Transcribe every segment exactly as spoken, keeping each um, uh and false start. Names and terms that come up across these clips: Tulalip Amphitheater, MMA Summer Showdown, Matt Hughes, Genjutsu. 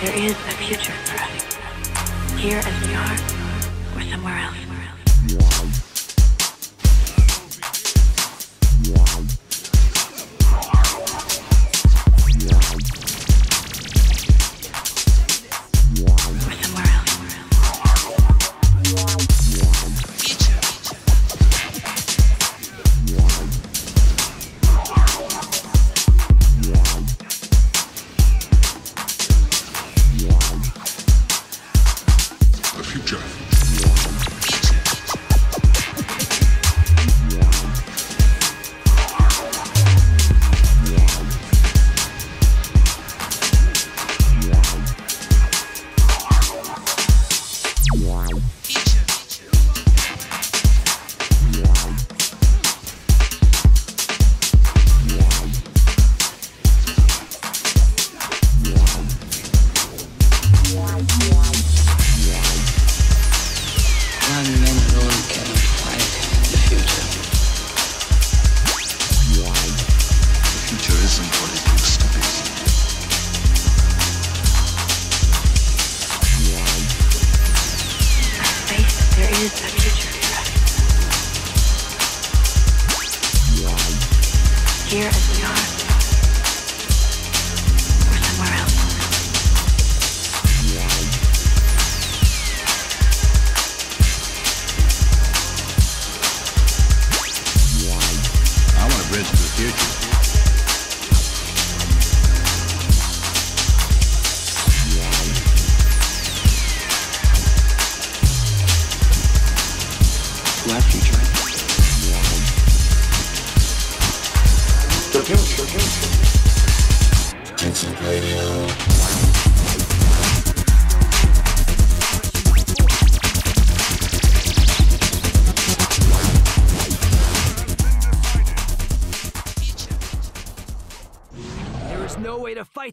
There is a future for us, here as we are, or somewhere else.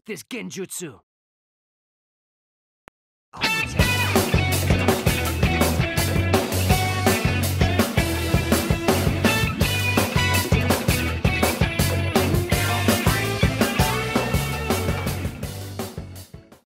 This Genjutsu.